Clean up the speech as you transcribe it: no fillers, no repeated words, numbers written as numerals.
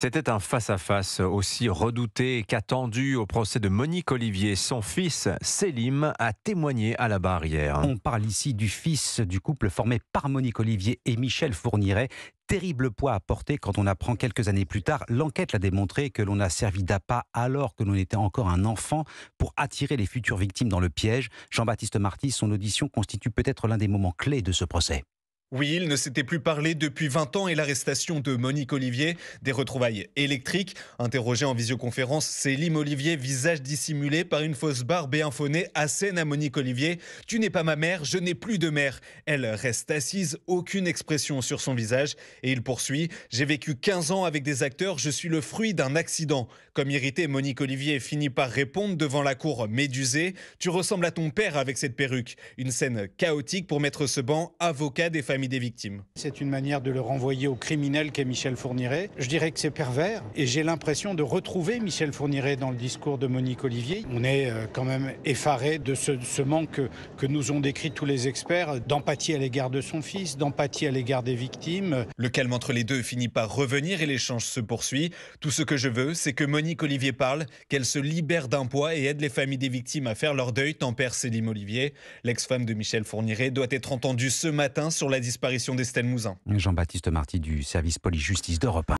C'était un face-à-face aussi redouté qu'attendu au procès de Monique Olivier. Son fils, Sélim, a témoigné à la barre hier. On parle ici du fils du couple formé par Monique Olivier et Michel Fourniret. Terrible poids à porter quand on apprend quelques années plus tard, l'enquête l'a démontré, que l'on a servi d'appât alors que l'on était encore un enfant pour attirer les futures victimes dans le piège. Jean-Baptiste Marty, son audition constitue peut-être l'un des moments clés de ce procès. Oui, ils ne s'étaient plus parlé depuis 20 ans et l'arrestation de Monique Olivier, des retrouvailles électriques. Interrogé en visioconférence, Sélim Olivier, visage dissimulé par une fausse barbe et un faux nez, assène à Monique Olivier « Tu n'es pas ma mère, je n'ai plus de mère ». Elle reste assise, aucune expression sur son visage. Et il poursuit « J'ai vécu 15 ans avec des acteurs, je suis le fruit d'un accident ». Comme irrité, Monique Olivier finit par répondre devant la cour médusée « Tu ressembles à ton père avec cette perruque ». Une scène chaotique pour mettre ce banc avocat des familles des victimes. C'est une manière de le renvoyer au criminel qu'est Michel Fourniret. Je dirais que c'est pervers et j'ai l'impression de retrouver Michel Fourniret dans le discours de Monique Olivier. On est quand même effaré de ce manque que nous ont décrit tous les experts d'empathie à l'égard de son fils, d'empathie à l'égard des victimes. Le calme entre les deux finit par revenir et l'échange se poursuit. Tout ce que je veux, c'est que Monique Olivier parle, qu'elle se libère d'un poids et aide les familles des victimes à faire leur deuil, tempère Sélim Olivier. L'ex-femme de Michel Fourniret doit être entendue ce matin sur la disparition d'Estelle Mouzin. Jean-Baptiste Marty du service police-justice d'Europe 1.